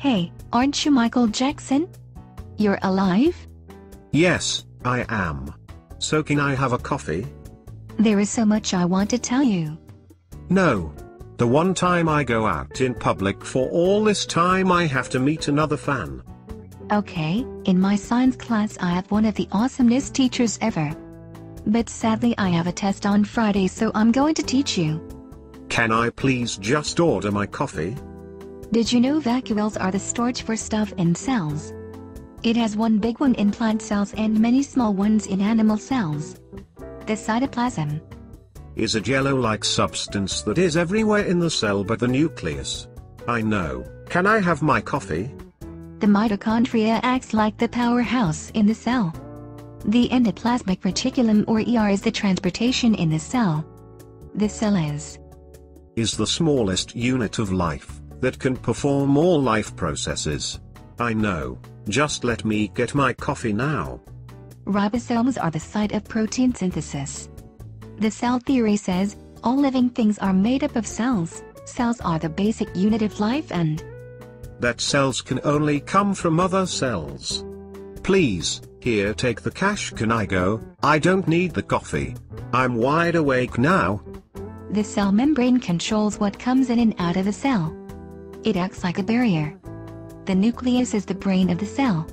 Hey, aren't you Michael Jackson? You're alive? Yes, I am. So can I have a coffee? There is so much I want to tell you. No. The one time I go out in public for all this time I have to meet another fan. Okay, in my science class I have one of the awesomest teachers ever. But sadly I have a test on Friday, so I'm going to teach you. Can I please just order my coffee? Did you know vacuoles are the storage for stuff in cells? It has one big one in plant cells and many small ones in animal cells. The cytoplasm is a jello-like substance that is everywhere in the cell but the nucleus. I know. Can I have my coffee? The mitochondria acts like the powerhouse in the cell. The endoplasmic reticulum or ER is the transportation in the cell. The cell is the smallest unit of life that can perform all life processes. I know. Just let me get my coffee now. Ribosomes are the site of protein synthesis. The cell theory says all living things are made up of cells. Cells are the basic unit of life and that cells can only come from other cells. Please, here, take the cash. Can I go? I don't need the coffee. I'm wide awake now. The cell membrane controls what comes in and out of the cell. It acts like a barrier. The nucleus is the brain of the cell.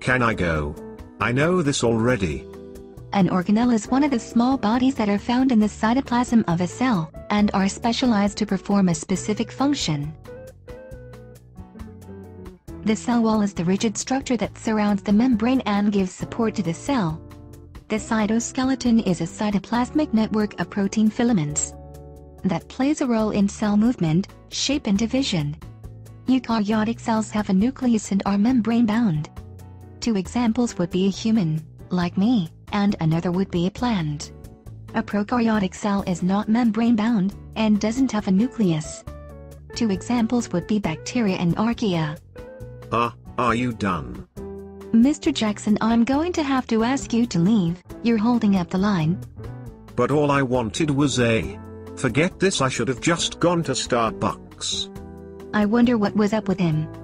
Can I go? I know this already. An organelle is one of the small bodies that are found in the cytoplasm of a cell, and are specialized to perform a specific function. The cell wall is the rigid structure that surrounds the membrane and gives support to the cell. The cytoskeleton is a cytoplasmic network of protein filaments that plays a role in cell movement, shape and division. Eukaryotic cells have a nucleus and are membrane-bound. Two examples would be a human, like me, and another would be a plant. A prokaryotic cell is not membrane-bound, and doesn't have a nucleus. Two examples would be bacteria and archaea. Are you done? Mr. Jackson, I'm going to have to ask you to leave. You're holding up the line. But all I wanted was a... Forget this, I should have just gone to Starbucks. I wonder what was up with him.